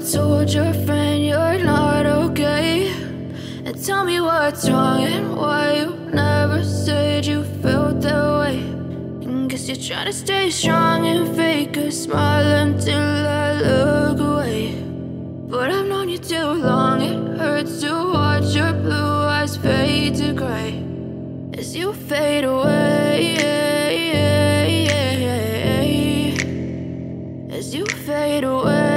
told your friend you're not okay, and tell me what's wrong and why you never said you felt that way. And guess you're trying to stay strong and fake a smile until I look away. But I've known you too long, it hurts to watch your blue eyes fade to gray as you fade away, as you fade away.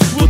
will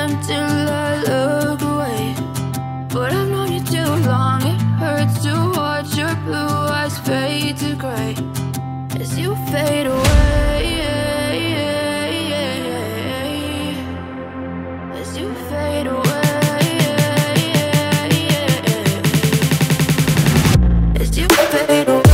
until I look away. But I've known you too long, it hurts to watch your blue eyes fade to gray as you fade away, as you fade away, as you fade away.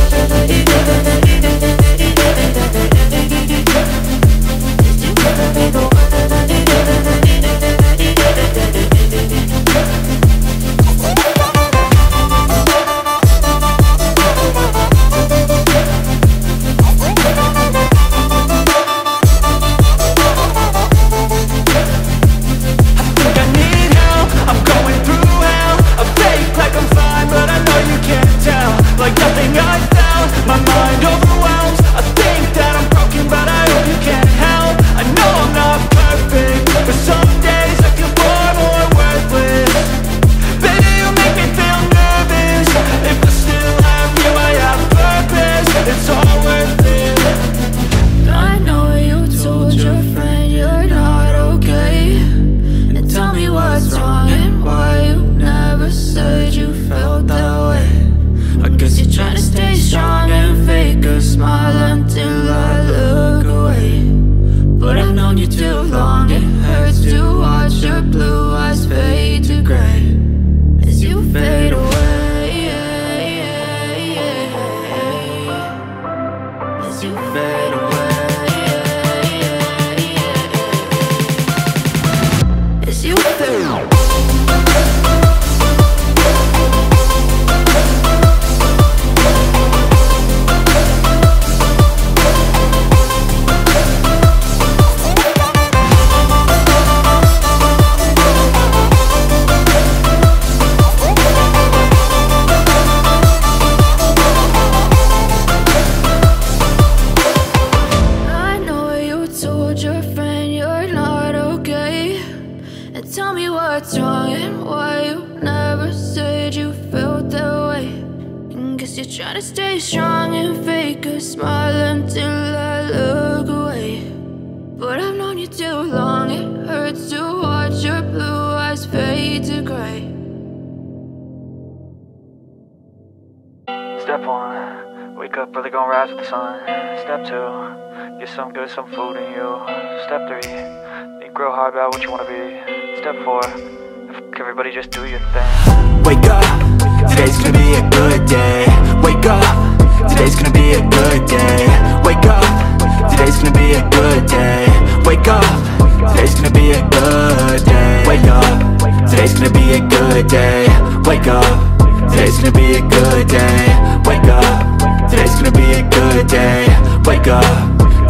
Step one, wake up early, gonna rise with the sun. Step two, get some good, some food in you. Step three, think real hard about what you wanna be. Step four, everybody just do your thing. Wake up, today's gonna be a good day. Wake up, today's gonna be a good day. Wake up, today's gonna be a good day. Wake up, today's gonna be a good day. Wake up, today's gonna be a good day. Wake up, today's gonna be a good day. Wake up, today's gonna be a good day. Wake up,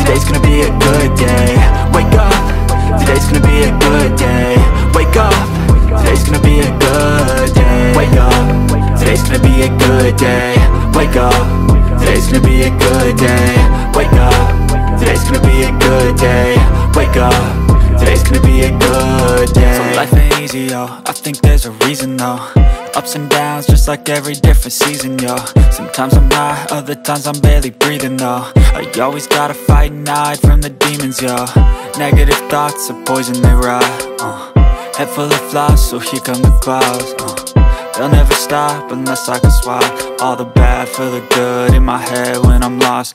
today's gonna be a good day. Wake up, today's gonna be a good day. Wake up, today's gonna be a good day. Wake up, today's gonna be a good day. Wake up, today's gonna be a good day. Wake up, today's gonna be a good day. Wake up, today's gonna be a good day. So life ain't easy, yo, I think there's a reason though. Ups and downs, just like every different season, yo. Sometimes I'm high, other times I'm barely breathing, though. I always gotta fight and hide from the demons, yo. Negative thoughts are poison, they rot. Head full of flaws, so here come the clouds. They'll never stop unless I can swap all the bad for the good in my head when I'm lost.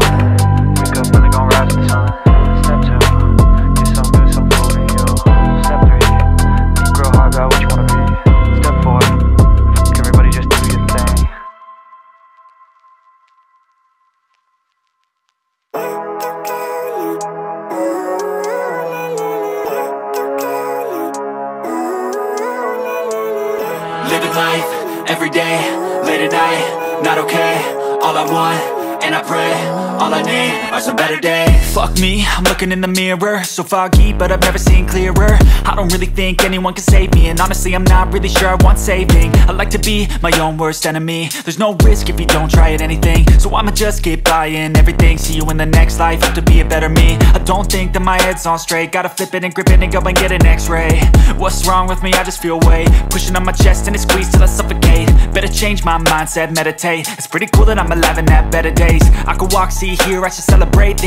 up and gon' rise to the sun. Every day, late at night, not okay. All I want, and I pray, all I need are some better days. Fuck me, I'm looking in the mirror. So foggy, but I've never seen clearer. I don't really think anyone can save me. And honestly, I'm not really sure I want saving. I like to be my own worst enemy. There's no risk if you don't try at anything. So I'ma just keep buying everything. See you in the next life, have to be a better me. I don't think that my head's on straight. Gotta flip it and grip it and go and get an x-ray. What's wrong with me? I just feel weight pushing on my chest and it squeezed till I suffocate. Better change my mindset, meditate. It's pretty cool that I'm alive and have better days. I could walk, see, hear, I should celebrate.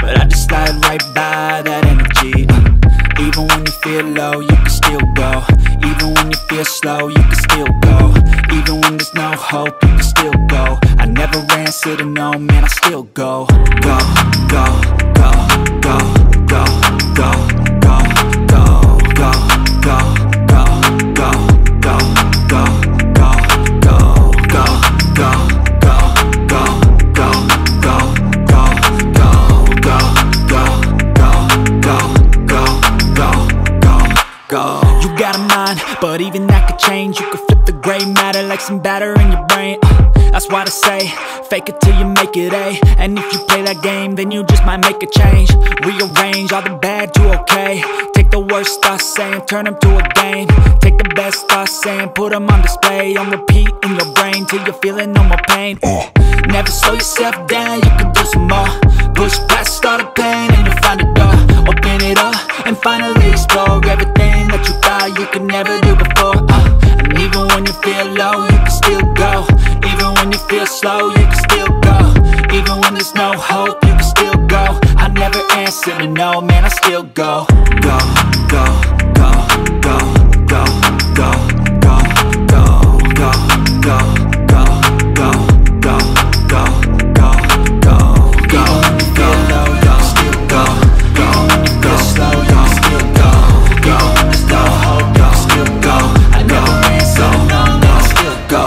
but I just slide right by that energy. Even when you feel low, you can still go. Even when you feel slow, you can still go. Even when there's no hope, you can still go. I never answer to no, man, I still go. Go, go, go, go, go, go, go, go, go, go, go, go, go, go, go, go, go, go, go, go, go, go, go, go, go, go, go, go, go. You got a mind, but even that could change. You could flip the gray matter like some batter in your brain. That's why they say, fake it till you make it, A. And if you play that game, then you just might make a change. Rearrange all the bad to okay. Take the worst thoughts saying, turn them to a game. Take the best thoughts saying, put them on display. On repeat in your brain till you're feeling no more pain. Never slow yourself down, you can do some more. Push past all the pain and you'll find a door. Open it up and finally explore everything that you thought you could never do before. And even when you feel low, you can still go. Even when you feel slow, you can still go. Even when there's no hope, you can still go. I never answer to no, man, I still go. Go, go, go, go, go, go, go, go, go, go, go, go, go, go, go, go, go, go, go, go, still go. Go, go, slow, go, still go. Go, no hope, go, still go. I never answer to no, man, I still go.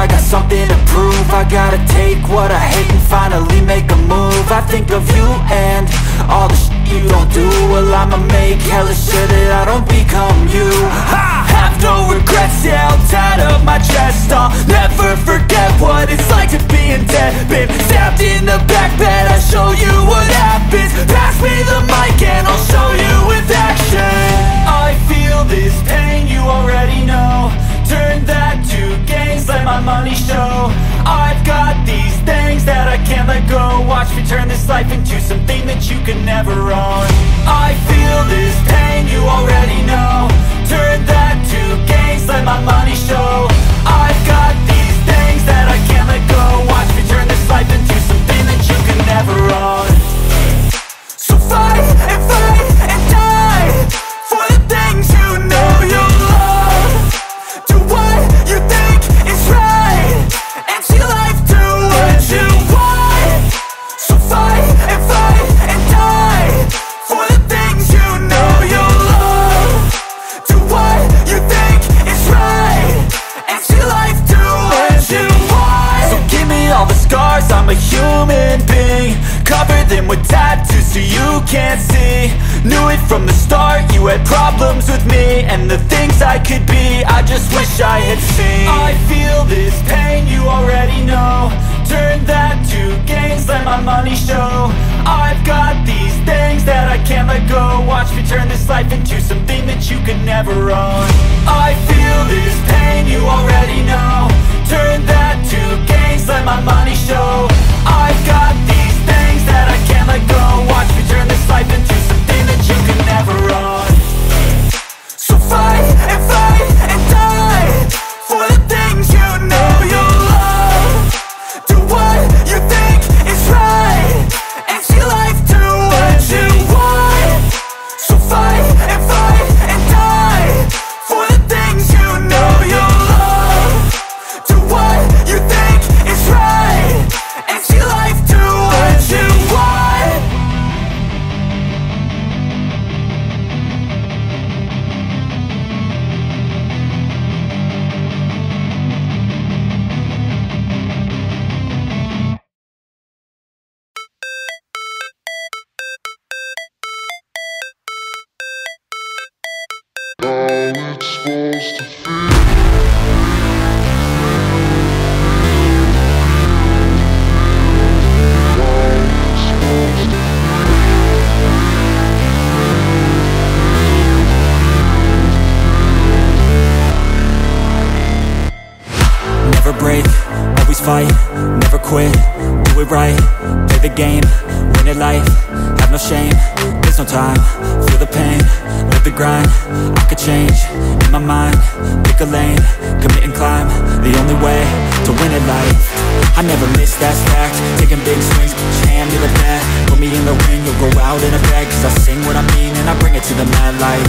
I got something to prove. I gotta take what I hate and finally make a move. I think of you and all the shit you don't do. Well, I'ma make hella sure that I don't become you. I have no regrets, yeah, I'll tie up my chest. I'll never forget what it's like to be in debt. Been stabbed in the back bed, I'll show you what happens. Pass me the mic and I'll show you with action. I feel this pain, you already know. Turn that to gain. than with tattoos so you can't see. Knew it from the start, you had problems with me and the things I could be, I just wish I had seen. I feel this pain, you already know. Turn that to gains, let my money show. I've got these things that I can't let go. Watch me turn this life into something that you could never own. I feel this pain, you already know. Turn that to gains, let my money show. I've got these things that I can't let go. Watch me turn this life into something that you could never own. So fight and fight and die for the things you know you love. Do what you think is right and see life do what you want. So fight and die for the things you know you love. Do what you think is right and see life do what you want. How it's supposed to feel. Never break, always fight, never quit, do it right, play the game, win at life, have no shame, there's no time, feel the pain, live the grind, I could change, in my mind, pick a lane, commit and climb, the only way to win at life, I never miss that fact, taking big swings, put your hand to the bat, put me in the ring, you'll go out in a bag, cause I sing what I mean and I bring it to the mad light,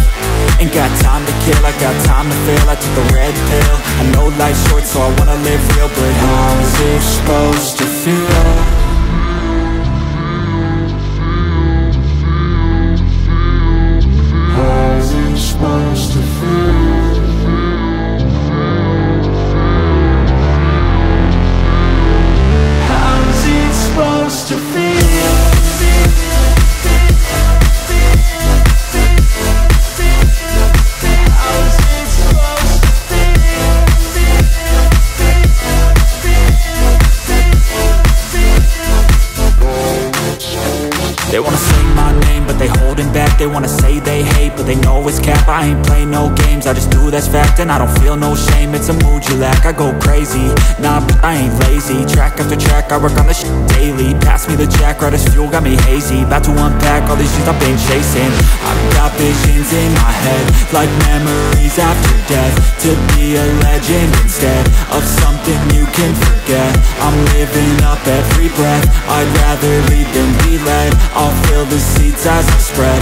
ain't got time to kill, I got time to feel, I took a red pill, I know life's short so I wanna live real, but how is it supposed to feel? They wanna say they hate, but they know it's cap. I ain't play no games, I just do that's fact. And I don't feel no shame, it's a mood you lack. I go crazy, nah, but I ain't lazy. Track after track, I work on this shit daily. Pass me the jack, right as fuel, got me hazy. About to unpack all these things I've been chasing. I've got visions in my head, like memories after death. To be a legend instead of something you can forget. I'm living up every breath, I'd rather lead than be led. I'll fill the seeds as I spread,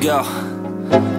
Let's go.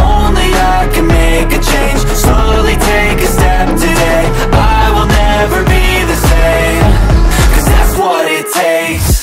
Only I can make a change. Slowly take a step today. I will never be the same, 'cause that's what it takes.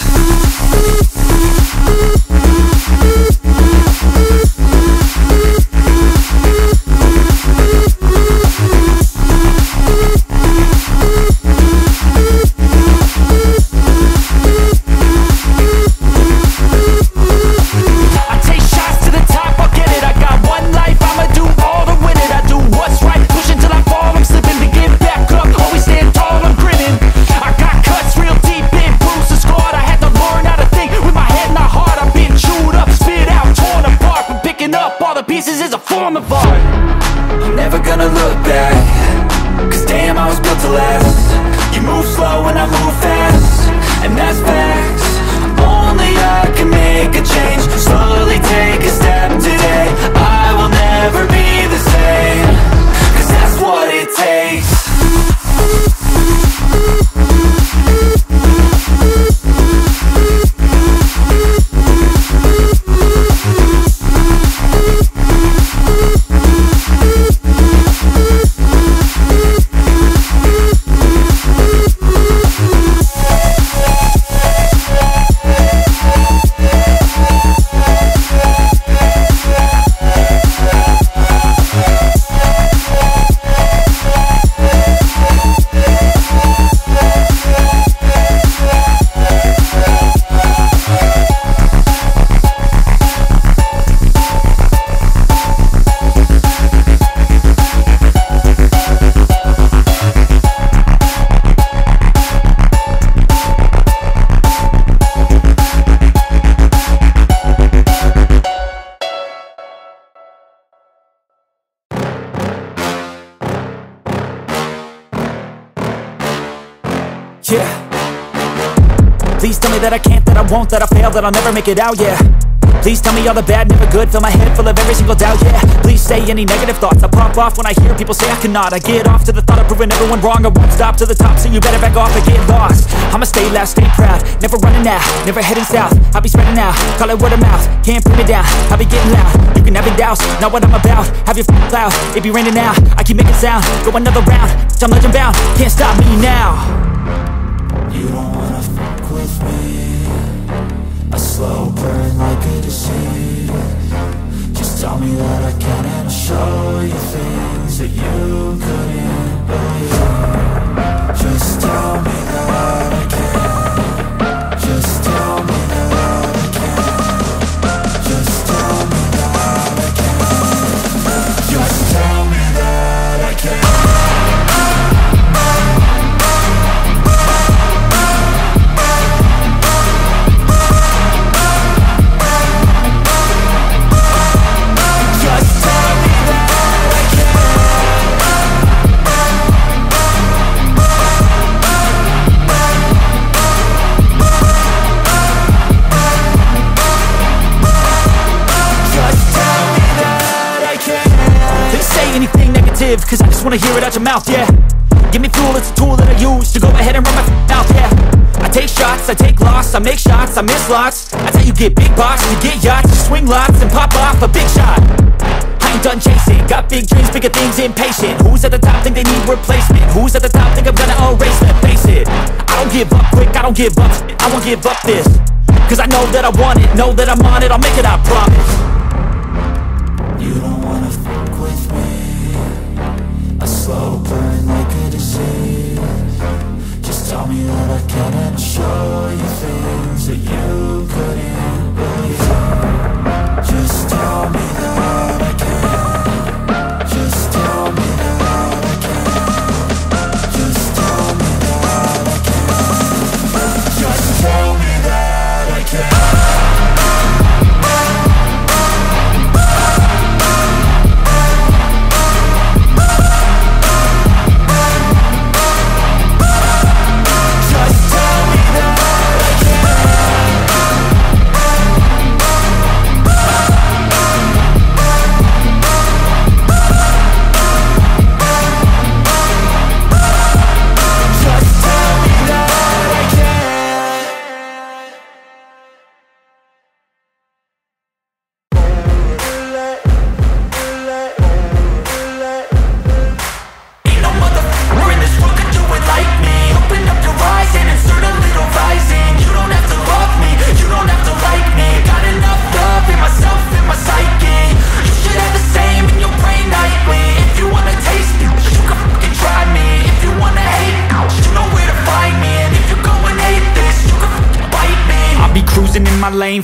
Please tell me that I can't, that I won't, that I fail, that I'll never make it out, yeah. Please tell me all the bad, never good. Fill my head full of every single doubt, yeah. Please say any negative thoughts. I pop off when I hear people say I cannot. I get off to the thought of proving everyone wrong. I won't stop to the top, so you better back off and get lost. I'ma stay loud, stay proud, never running out, never heading south. I'll be spreading out, call it word of mouth. Can't put me down, I'll be getting loud. You can have it douse, not what I'm about. Have your f***ing cloud, it be raining now. I keep making sound, go another round. Bitch, I'm legend bound, can't stop me now. You don't wanna fuck with me. A slow burn like a disease. Just tell me that I can and I'll show you things that you couldn't believe. Just tell me that I can. Just tell me that I can. Just tell me that I can. Just tell me that I can. Cause I just wanna hear it out your mouth, yeah. Give me fuel, it's a tool that I use to go ahead and run my mouth, yeah. I take shots, I take loss, I make shots, I miss lots. That's how you get big box, you get yachts, you swing lots and pop off a big shot. I ain't done chasing, got big dreams, bigger things, impatient. Who's at the top think they need replacement? Who's at the top think I'm gonna erase them? Face it, I don't give up quick, I don't give up, I won't give up this. Cause I know that I want it, know that I'm on it, I'll make it, I promise. You don't wanna fuck with me. A slow burn like a disease. Just tell me that I can and I'll show you things that you couldn't believe. my lane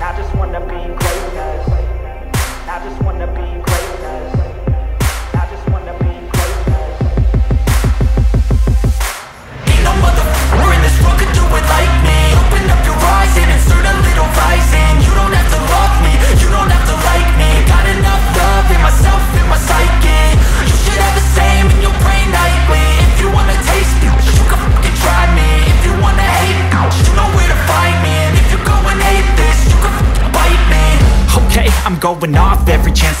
I just wanna be greatness. I just wanna be greatness. I just wanna be greatness. Ain't no motherfucker we're in this world could do it like me. Open up your eyes and insert a little vice in. You don't have to love me, you don't have to like me. Got enough love in myself, in my psyche. You should have the same in your brain nightly. If you wanna taste me, you can fucking try me. If you wanna hate me, you know where to find me. And if you go and hate this, you can fucking bite me. Okay, I'm going off every chance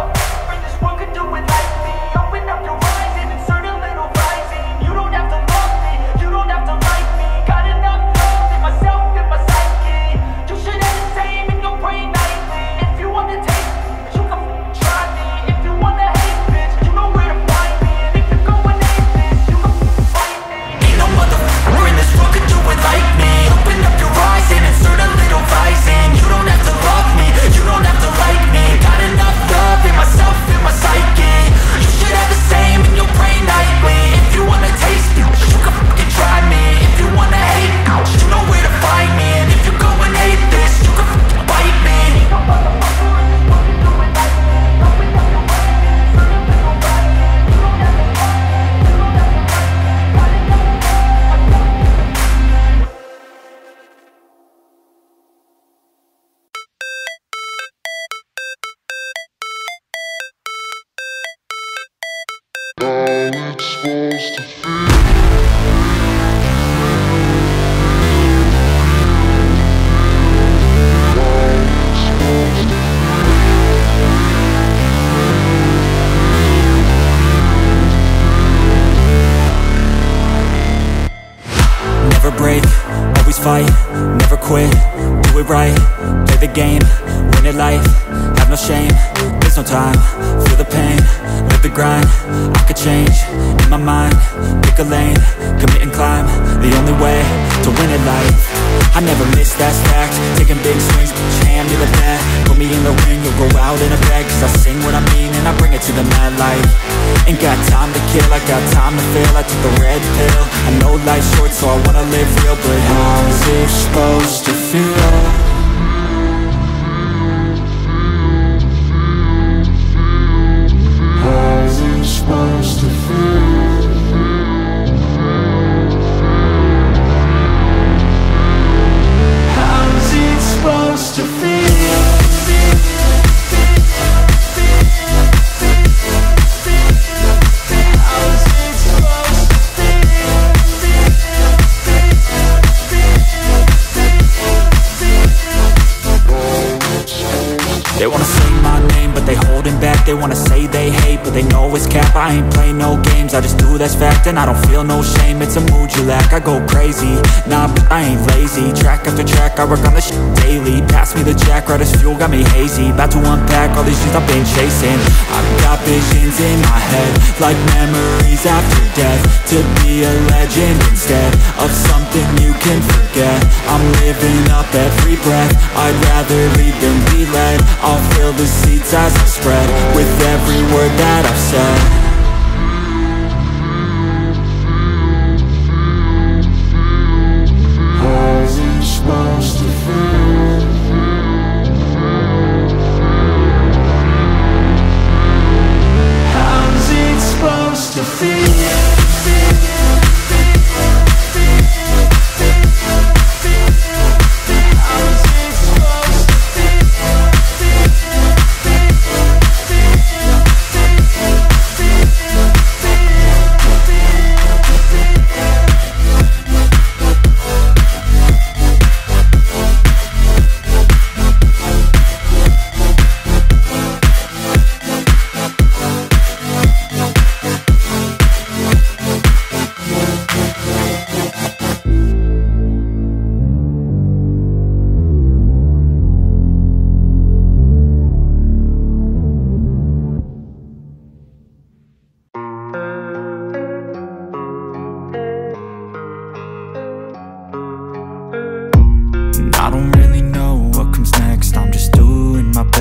And I don't feel no shame, it's a mood you lack. I go crazy, nah, but I ain't lazy. Track after track, I work on this shit daily. Pass me the jack, right as fuel, got me hazy. About to unpack all these things I've been chasing. I've got visions in my head, like memories after death. To be a legend instead of something you can forget. I'm living up every breath, I'd rather lead than be led. I'll fill the seats as I spread, with every word that I've said.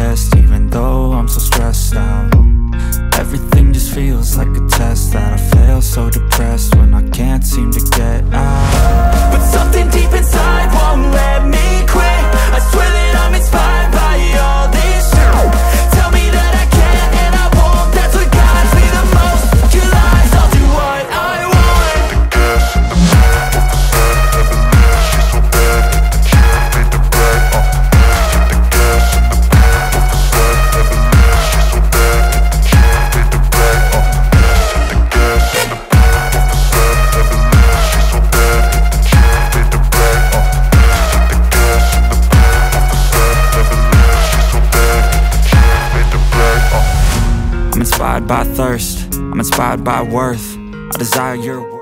best, even though I'm so stressed out. Everything just feels like a test that I fail, so depressed when I can't seem to get out. But something deep inside won't let me quit. I swear that I'm inspired by all this shit. Tell me that I can't and I won't, that's what guides me the most. You lies, I'll do what I want. The gas, the man, the sad, the man, she's so bad. The kid made the bread, the gas, the man, the sad, the man, she's so bad. The kid made the bread, the gas, the man, the sad, the man, she's so bad. The kid made the bread, the gas, the man, the sad, the man, she's so bad. The kid made the bread. I'm inspired by thirst, I'm inspired by worth. I desire your worth.